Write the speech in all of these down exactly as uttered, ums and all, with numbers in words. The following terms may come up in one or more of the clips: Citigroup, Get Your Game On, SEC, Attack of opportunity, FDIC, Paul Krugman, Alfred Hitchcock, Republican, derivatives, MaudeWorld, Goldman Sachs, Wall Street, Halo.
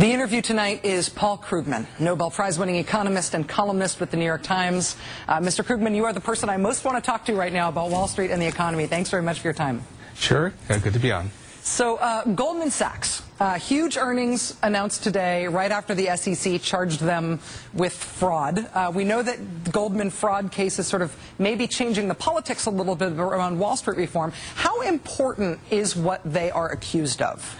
The interview tonight is Paul Krugman, Nobel Prize-winning economist and columnist with the New York Times. Uh, Mister Krugman, you are the person I most want to talk to right now about Wall Street and the economy. Thanks very much for your time. Sure. Yeah, good to be on. So uh, Goldman Sachs, uh, huge earnings announced today right after the S E C charged them with fraud. Uh, we know that the Goldman fraud case is sort of maybe changing the politics a little bit around Wall Street reform. How important is what they are accused of?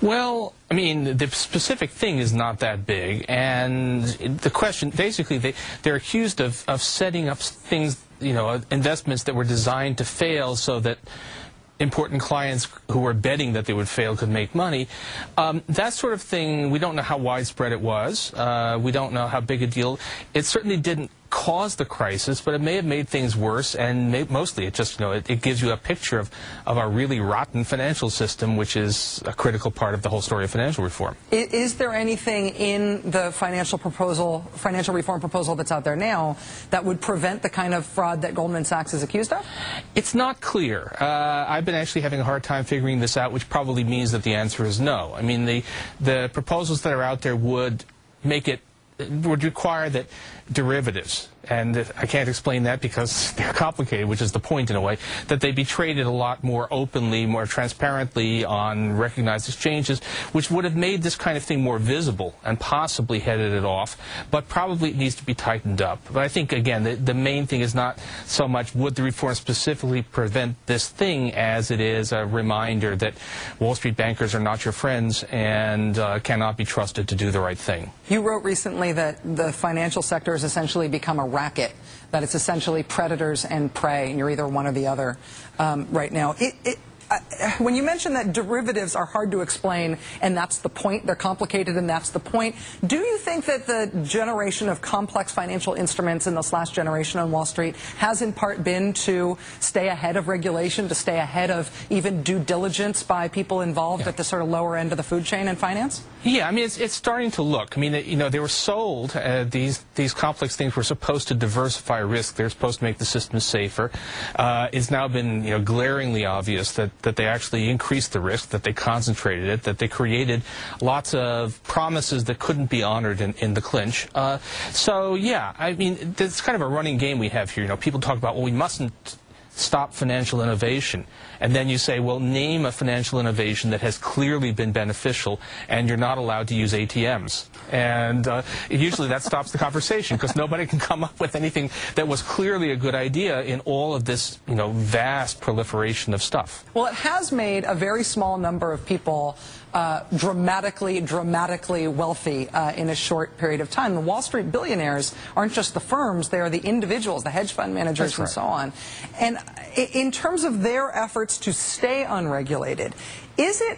Well, I mean, the specific thing is not that big. And the question, basically, they, they're accused of, of setting up things, you know, investments that were designed to fail so that important clients who were betting that they would fail could make money. Um, that sort of thing, we don't know how widespread it was. Uh, we don't know how big a deal. It certainly didn't cause the crisis, but it may have made things worse, and may, mostly it just, you know, it, it gives you a picture of, of a really rotten financial system, which is a critical part of the whole story of financial reform. Is, is there anything in the financial proposal, financial reform proposal that's out there now that would prevent the kind of fraud that Goldman Sachs is accused of? It's not clear. Uh, I've been actually having a hard time figuring this out, which probably means that the answer is no. I mean, the, the proposals that are out there would make it would require that derivatives, and I can't explain that because they're complicated, which is the point in a way, that they be traded a lot more openly, more transparently on recognized exchanges, which would have made this kind of thing more visible and possibly headed it off, but probably it needs to be tightened up. But I think, again, the, the main thing is not so much would the reform specifically prevent this thing as it is a reminder that Wall Street bankers are not your friends and uh, cannot be trusted to do the right thing. You wrote recently that the financial sector has essentially become a racket, that it's essentially predators and prey, and you're either one or the other um, right now. It, it, uh, when you mentioned that derivatives are hard to explain, and that's the point, they're complicated and that's the point, do you think that the generation of complex financial instruments in this last generation on Wall Street has in part been to stay ahead of regulation, to stay ahead of even due diligence by people involved yeah. at the sort of lower end of the food chain in finance? Yeah, I mean, it's, it's starting to look. I mean, you know, they were sold, uh, these these complex things were supposed to diversify risk. They're supposed to make the system safer. Uh, it's now been, you know, glaringly obvious that, that they actually increased the risk, that they concentrated it, that they created lots of promises that couldn't be honored in, in the clinch. Uh, so, yeah, I mean, it's kind of a running game we have here. You know, people talk about, well, we mustn't stop financial innovation, and then you say, well, name a financial innovation that has clearly been beneficial, and you're not allowed to use A T Ms. And uh, usually that stops the conversation, because nobody can come up with anything that was clearly a good idea in all of this, you know, vast proliferation of stuff. Well, it has made a very small number of people Uh, dramatically, dramatically wealthy uh, in a short period of time. The Wall Street billionaires aren't just the firms, they are the individuals, the hedge fund managers That's right. and so on. And in terms of their efforts to stay unregulated, is it,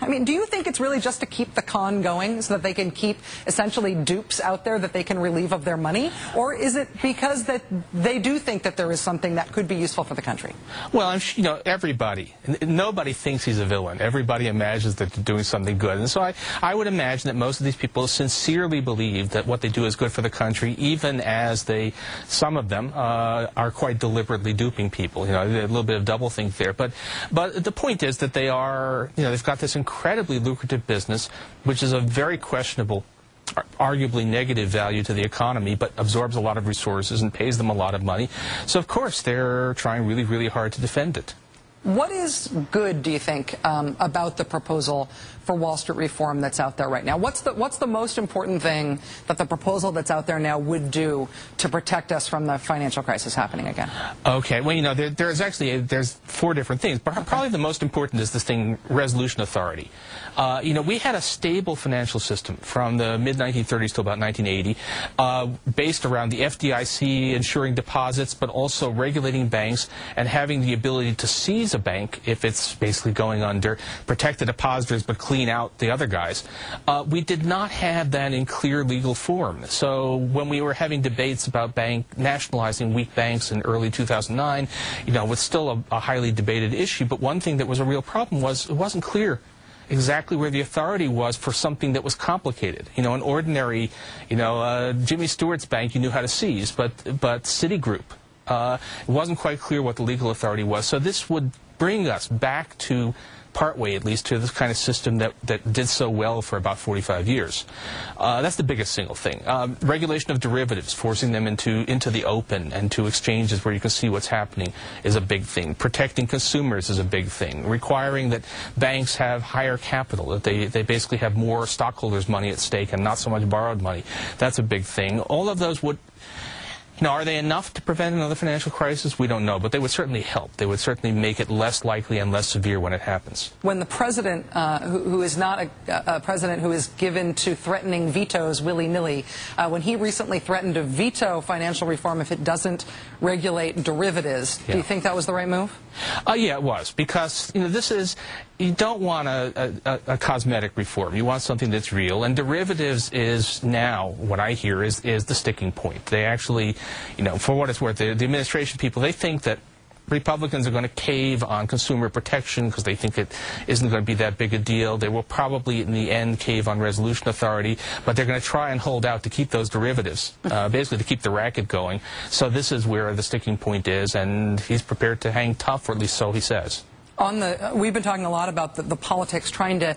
I mean, do you think it's really just to keep the con going so that they can keep essentially dupes out there that they can relieve of their money? Or is it because that they do think that there is something that could be useful for the country? Well, I'm, you know, everybody, nobody thinks he's a villain. Everybody imagines that they're doing something good. And so I, I would imagine that most of these people sincerely believe that what they do is good for the country, even as they, some of them, uh, are quite deliberately duping people. You know, a little bit of doublethink there. But, but the point is that they are, you know, they've got this incredibly lucrative business, which is a very questionable, arguably negative value to the economy, but absorbs a lot of resources and pays them a lot of money. So, of course, they're trying really, really hard to defend it. What is good, do you think, um, about the proposal for Wall Street reform that's out there right now? What's the, what's the most important thing that the proposal that's out there now would do to protect us from the financial crisis happening again? Okay, well, you know, there, there's actually, a, there's four different things, but okay. probably the most important is this thing, resolution authority. Uh, you know, we had a stable financial system from the mid nineteen thirties to about nineteen eighty, uh, based around the F D I C insuring deposits, but also regulating banks and having the ability to seize a bank if it's basically going under, protect the depositors but clean out the other guys. Uh, we did not have that in clear legal form. So when we were having debates about bank nationalizing weak banks in early two thousand nine, you know, it was still a, a highly debated issue, but one thing that was a real problem was it wasn't clear exactly where the authority was for something that was complicated. You know, an ordinary, you know, uh, Jimmy Stewart's bank you knew how to seize, but, but Citigroup Uh, it wasn't quite clear what the legal authority was. So this would bring us back to, partway at least, to this kind of system that, that did so well for about forty-five years. Uh, that's the biggest single thing. Um, regulation of derivatives, forcing them into, into the open and to exchanges where you can see what's happening, is a big thing. Protecting consumers is a big thing. Requiring that banks have higher capital, that they, they basically have more stockholders' money at stake and not so much borrowed money, that's a big thing. All of those would... Now, are they enough to prevent another financial crisis? We don't know, but they would certainly help. They would certainly make it less likely and less severe when it happens. When the president, uh, who, who is not a, a president who is given to threatening vetoes willy-nilly, uh, when he recently threatened to veto financial reform if it doesn't regulate derivatives, yeah. Do you think that was the right move? Uh, yeah, it was, because you know this is, you don't want a, a, a cosmetic reform. You want something that's real, and derivatives is now, what I hear, is, is the sticking point. They actually... You know, for what it's worth, the, the administration people, they think that Republicans are going to cave on consumer protection because they think it isn't going to be that big a deal. They will probably, in the end, cave on resolution authority, but they're going to try and hold out to keep those derivatives, uh, basically to keep the racket going. So this is where the sticking point is, and he's prepared to hang tough, or at least so he says. On the, we've been talking a lot about the, the politics, trying to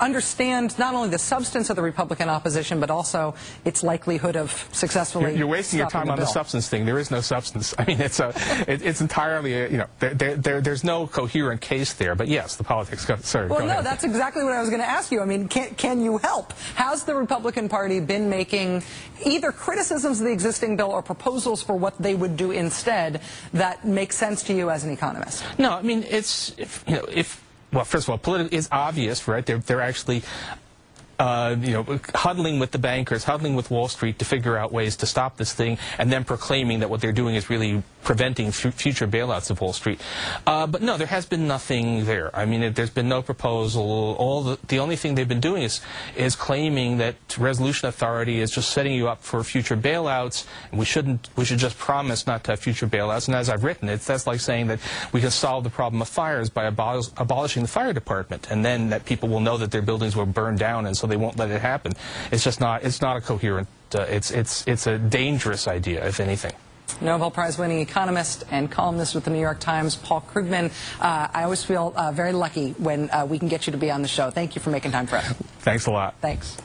understand not only the substance of the Republican opposition, but also its likelihood of successfully. You're, you're wasting your time on the substance thing. There is no substance. I mean, it's a, it, it's entirely, a, you know, there, there, there, there's no coherent case there. But yes, the politics. Go, sorry. Well, go no, ahead. That's exactly what I was going to ask you. I mean, can, can you help? Has the Republican Party been making either criticisms of the existing bill or proposals for what they would do instead that make sense to you as an economist? No, I mean. It's, if, you know, if, well, first of all, political is obvious, right? They're, they're actually, uh, you know, huddling with the bankers, huddling with Wall Street to figure out ways to stop this thing, and then proclaiming that what they're doing is really preventing f future bailouts of Wall Street. Uh, but no, there has been nothing there. I mean, it, there's been no proposal. All the, the only thing they've been doing is, is claiming that resolution authority is just setting you up for future bailouts, and we shouldn't, we should just promise not to have future bailouts. And as I've written, it's, that's like saying that we can solve the problem of fires by abol abolishing the fire department, and then that people will know that their buildings were burned down, and so they won't let it happen. It's just not, it's not a coherent, uh, it's, it's, it's a dangerous idea, if anything. Nobel Prize-winning economist and columnist with the New York Times, Paul Krugman. Uh, I always feel uh, very lucky when uh, we can get you to be on the show. Thank you for making time for us. Thanks a lot. Thanks.